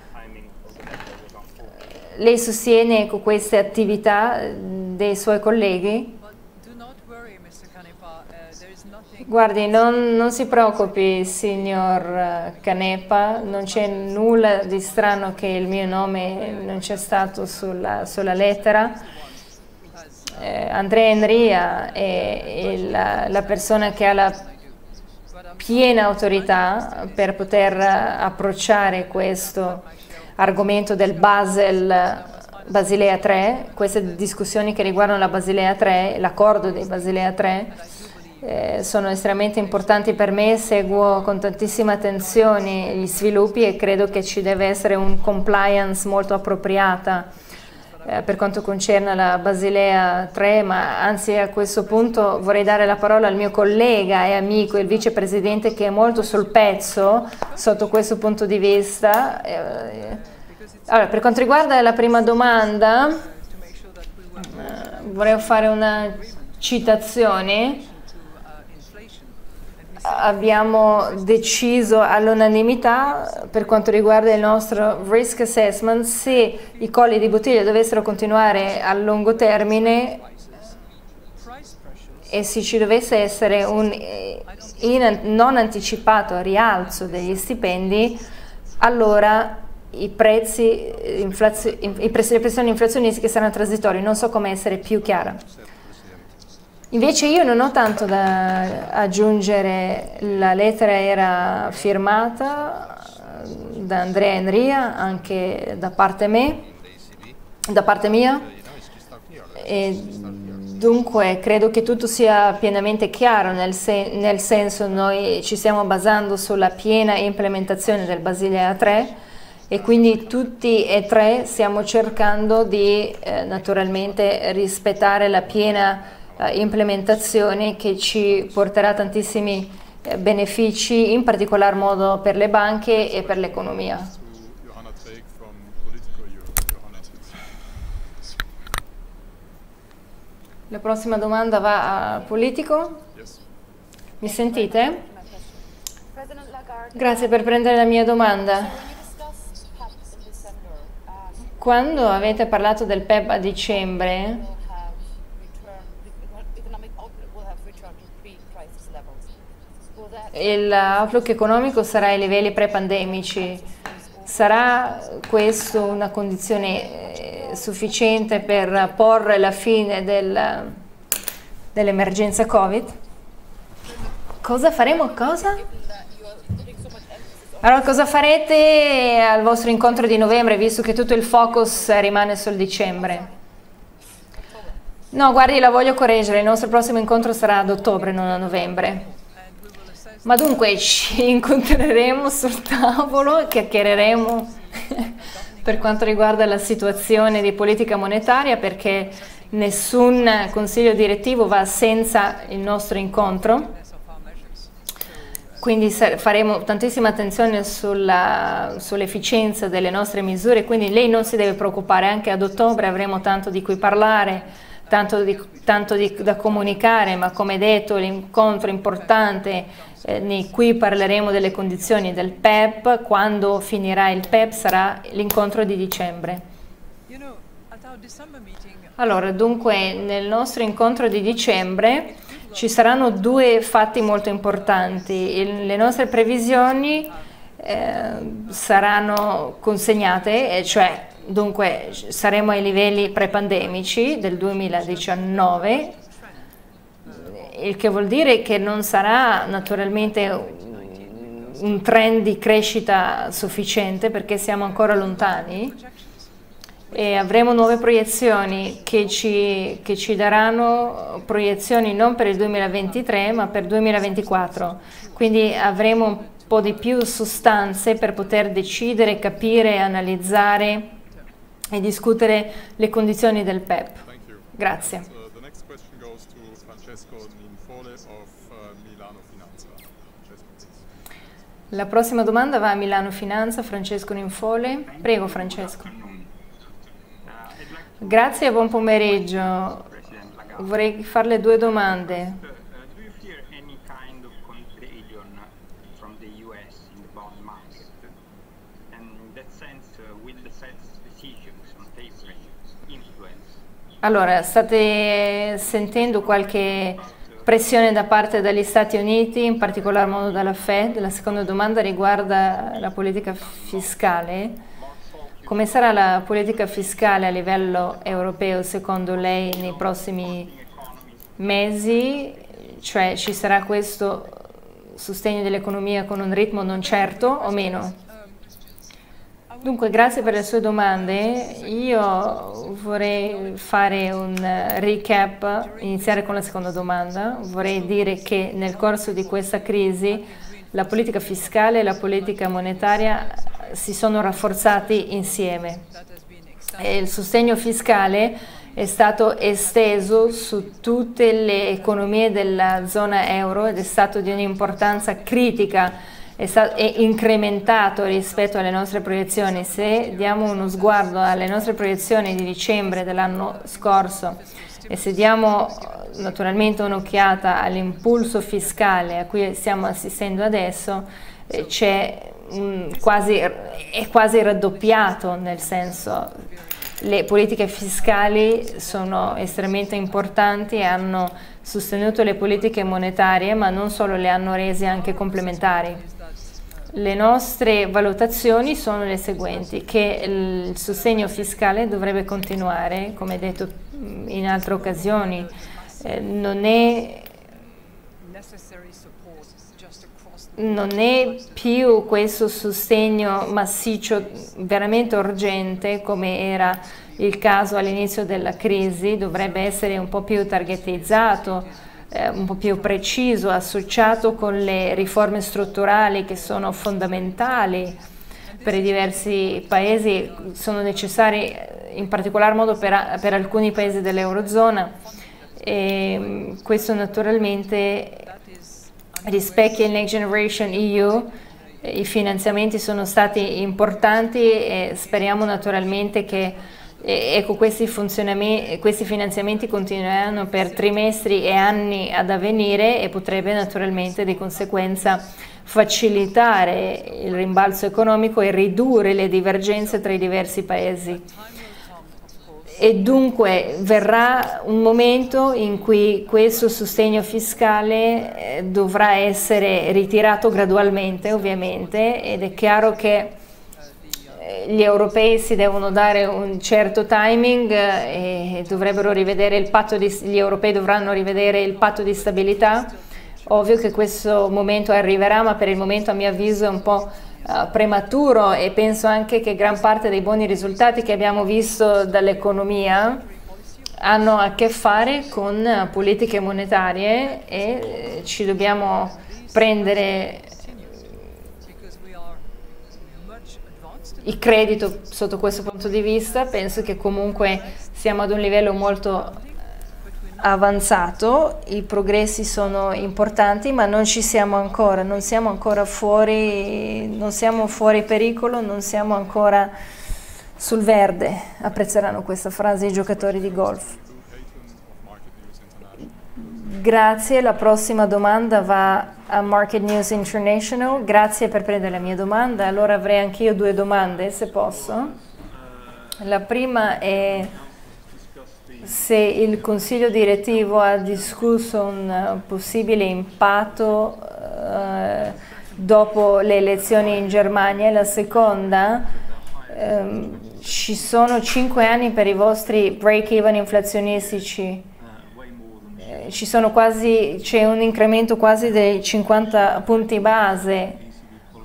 lei sostiene ecco, queste attività dei suoi colleghi? Guardi, non, non si preoccupi, signor Canepa, non c'è nulla di strano che il mio nome non c'è stato sulla, sulla lettera. Eh, Andrea Enria è, è la, la persona che ha la piena autorità per poter approcciare questo argomento del Basel. Basilea tre, queste discussioni che riguardano la Basilea tre, l'accordo dei Basilea tre, eh, sono estremamente importanti per me. Seguo con tantissima attenzione gli sviluppi e credo che ci deve essere un compliance molto appropriata eh, per quanto concerne la Basilea tre, ma anzi a questo punto vorrei dare la parola al mio collega e amico, il vicepresidente, che è molto sul pezzo sotto questo punto di vista. Eh, Allora, per quanto riguarda la prima domanda, eh, vorrei fare una citazione. Abbiamo deciso all'unanimità, per quanto riguarda il nostro risk assessment, se i colli di bottiglia dovessero continuare a lungo termine e se ci dovesse essere un in, non anticipato rialzo degli stipendi, allora I prezzi, i prezzi, le pressioni inflazionistiche saranno transitori. Non so come essere più chiara. Invece io non ho tanto da aggiungere. La lettera era firmata da Andrea Enria, anche da parte, me, da parte mia, e dunque credo che tutto sia pienamente chiaro, nel, sen nel senso noi ci stiamo basando sulla piena implementazione del Basilea tre, e quindi tutti e tre stiamo cercando di eh, naturalmente rispettare la piena eh, implementazione, che ci porterà tantissimi eh, benefici, in particolar modo per le banche e per l'economia. La prossima domanda va a Politico. Mi sentite? Grazie per prendere la mia domanda. Quando avete parlato del P E P a dicembre, il outlook economico sarà ai livelli pre-pandemici. Sarà questa una condizione sufficiente per porre la fine del, dell'emergenza Covid? Cosa faremo? Cosa? Allora, cosa farete al vostro incontro di novembre, visto che tutto il focus rimane sul dicembre? No, guardi, la voglio correggere, il nostro prossimo incontro sarà ad ottobre, non a novembre. Ma dunque ci incontreremo sul tavolo e chiacchiereremo per quanto riguarda la situazione di politica monetaria, perché nessun consiglio direttivo va senza il nostro incontro. Quindi faremo tantissima attenzione sull'efficienza sull delle nostre misure, quindi lei non si deve preoccupare, anche ad ottobre avremo tanto di cui parlare, tanto, di, tanto di, da comunicare, ma come detto l'incontro importante eh, in cui parleremo delle condizioni del P E P, quando finirà il P E P sarà l'incontro di dicembre. Allora, dunque nel nostro incontro di dicembre ci saranno due fatti molto importanti. Il, le nostre previsioni eh, saranno consegnate, cioè dunque saremo ai livelli pre-pandemici del duemiladiciannove, il che vuol dire che non sarà naturalmente un trend di crescita sufficiente perché siamo ancora lontani, e avremo nuove proiezioni che ci, che ci daranno proiezioni non per il duemilaventitré ma per il duemilaventiquattro, quindi avremo un po' di più sostanze per poter decidere, capire, analizzare e discutere le condizioni del P E P. Grazie. La prossima domanda va a Milano Finanza, Francesco Ninfole. Prego Francesco. Grazie e buon pomeriggio. Vorrei farle due domande. Allora, state sentendo qualche pressione da parte degli Stati Uniti, in particolar modo dalla Fed? La seconda domanda riguarda la politica fiscale. Come sarà la politica fiscale a livello europeo secondo lei nei prossimi mesi? Cioè ci sarà questo sostegno dell'economia con un ritmo non certo o meno? Dunque grazie per le sue domande, io vorrei fare un recap, iniziare con la seconda domanda. Vorrei dire che nel corso di questa crisi la politica fiscale e la politica monetaria si sono rafforzati insieme. E il sostegno fiscale è stato esteso su tutte le economie della zona euro ed è stato di un'importanza critica, è, stato, è incrementato rispetto alle nostre proiezioni. Se diamo uno sguardo alle nostre proiezioni di dicembre dell'anno scorso e se diamo naturalmente un'occhiata all'impulso fiscale a cui stiamo assistendo adesso, c'è quasi, è quasi raddoppiato, nel senso le politiche fiscali sono estremamente importanti, hanno sostenuto le politiche monetarie ma non solo, le hanno rese anche complementari. Le nostre valutazioni sono le seguenti: che il sostegno fiscale dovrebbe continuare, come detto in altre occasioni, eh, non è non è più questo sostegno massiccio veramente urgente come era il caso all'inizio della crisi, dovrebbe essere un po' più targetizzato, eh, un po' più preciso, associato con le riforme strutturali che sono fondamentali per i diversi paesi, sono necessari in particolar modo per, per alcuni paesi dell'Eurozona, e questo naturalmente rispecchia il Next Generation E U, i finanziamenti sono stati importanti e speriamo naturalmente che E, ecco, questi, questi finanziamenti continueranno per trimestri e anni ad avvenire e potrebbe naturalmente di conseguenza facilitare il rimbalzo economico e ridurre le divergenze tra i diversi paesi. E dunque verrà un momento in cui questo sostegno fiscale dovrà essere ritirato gradualmente, ovviamente, ed è chiaro che gli europei si devono dare un certo timing e dovrebbero rivedere il patto di, gli europei dovranno rivedere il patto di stabilità. Ovvio che questo momento arriverà, ma per il momento a mio avviso è un po' uh, prematuro, e penso anche che gran parte dei buoni risultati che abbiamo visto dall'economia hanno a che fare con politiche monetarie, e ci dobbiamo prendere il credito sotto questo punto di vista. Penso che comunque siamo ad un livello molto avanzato, i progressi sono importanti, ma non ci siamo ancora, non siamo ancora fuori, non siamo fuori pericolo, non siamo ancora sul verde. Apprezzeranno questa frase i giocatori di golf. Grazie, la prossima domanda va a Market News International. Grazie per prendere la mia domanda. Allora avrei anch'io due domande, se posso. La prima è se il Consiglio direttivo ha discusso un possibile impatto eh, dopo le elezioni in Germania. La seconda, ehm, ci sono cinque anni per i vostri break-even inflazionistici. Ci sono quasi, c'è un incremento quasi dei cinquanta punti base.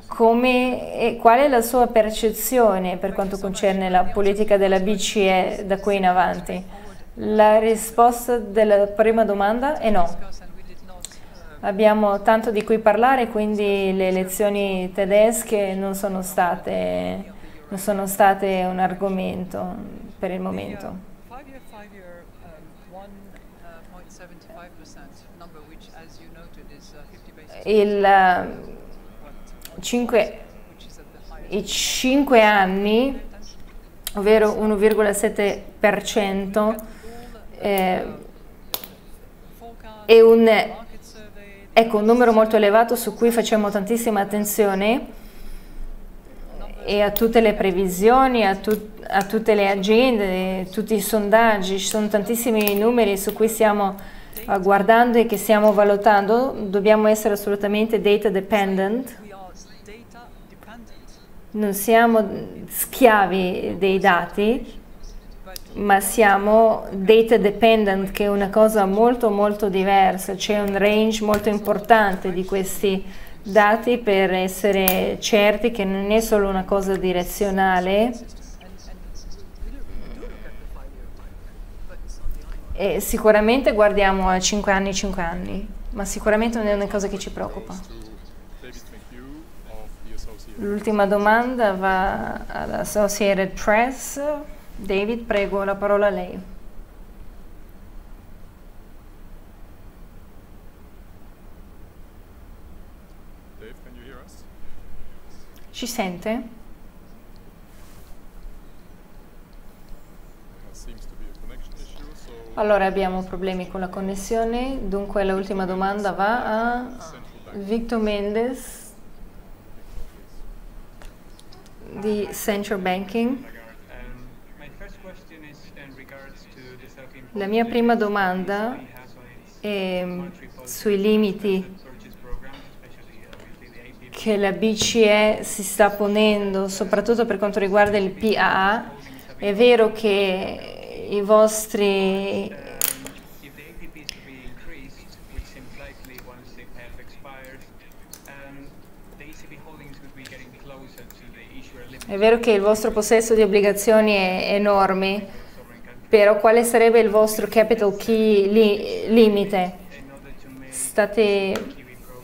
Come, e qual è la sua percezione per quanto concerne la politica della B C E da qui in avanti? La risposta della prima domanda è no. Abbiamo tanto di cui parlare, quindi le elezioni tedesche non sono state, non sono state un argomento per il momento. Il, uh, cinque, I cinque anni, ovvero uno virgola sette per cento, eh, è un, ecco, un numero molto elevato su cui facciamo tantissima attenzione, e a tutte le previsioni, a, tut, a tutte le agende, tutti i sondaggi. Ci sono tantissimi numeri su cui stiamo guardando e che stiamo valutando. Dobbiamo essere assolutamente data dependent, non siamo schiavi dei dati, ma siamo data dependent, che è una cosa molto molto diversa. C'è un range molto importante di questi dati per essere certi che non è solo una cosa direzionale. E sicuramente guardiamo a cinque anni, cinque anni, ma sicuramente non è una cosa che ci preoccupa. L'ultima domanda va all'Associated Press. David, prego, la parola a lei. Ci sente? Allora abbiamo problemi con la connessione, dunque l'ultima domanda va a Victor Mendes di Central Banking. La mia prima domanda è sui limiti che la B C E si sta ponendo, soprattutto per quanto riguarda il P A A. È vero che i vostri è vero che il vostro possesso di obbligazioni è enorme, però quale sarebbe il vostro capital key li limite? State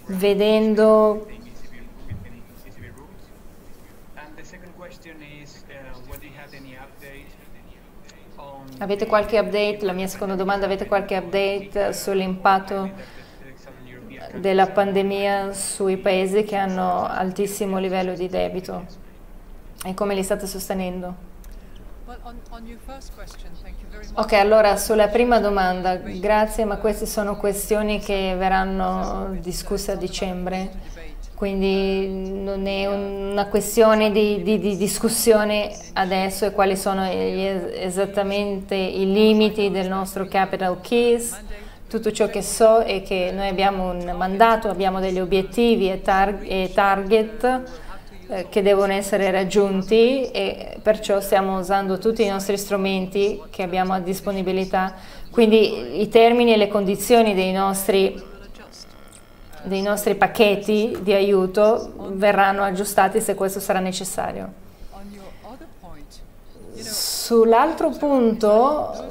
vedendo Avete qualche update? La mia seconda domanda, avete qualche update sull'impatto della pandemia sui paesi che hanno altissimo livello di debito e come li state sostenendo? Well, Ok, allora sulla prima domanda, grazie, ma queste sono questioni che verranno discusse a dicembre, quindi non è una questione di, di, di discussione adesso e quali sono gli, esattamente i limiti del nostro capital keys. Tutto ciò che so è che noi abbiamo un mandato, abbiamo degli obiettivi e, tar e target che devono essere raggiunti e perciò stiamo usando tutti i nostri strumenti che abbiamo a disponibilità, quindi i termini e le condizioni dei nostri, dei nostri pacchetti di aiuto verranno aggiustati se questo sarà necessario. Sull'altro punto,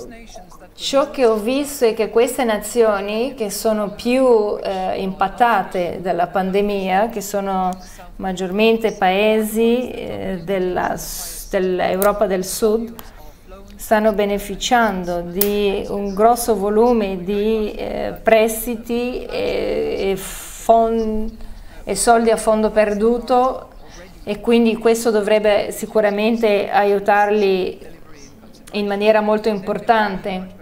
ciò che ho visto è che queste nazioni che sono più eh, impattate dalla pandemia, che sono maggiormente paesi eh, dell'Europa del Sud, stanno beneficiando di un grosso volume di eh, prestiti e, e, e soldi a fondo perduto, e quindi questo dovrebbe sicuramente aiutarli in maniera molto importante.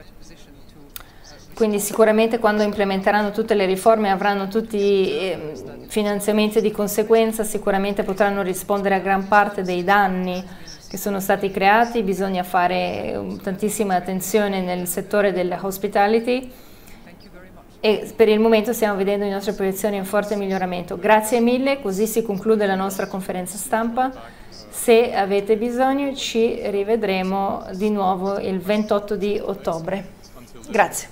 Quindi sicuramente quando implementeranno tutte le riforme avranno tutti eh, finanziamenti di conseguenza, sicuramente potranno rispondere a gran parte dei danni che sono stati creati. Bisogna fare tantissima attenzione nel settore della hospitality e per il momento stiamo vedendo le nostre proiezioni in forte miglioramento. Grazie mille, così si conclude la nostra conferenza stampa. Se avete bisogno ci rivedremo di nuovo il ventotto di ottobre. Grazie.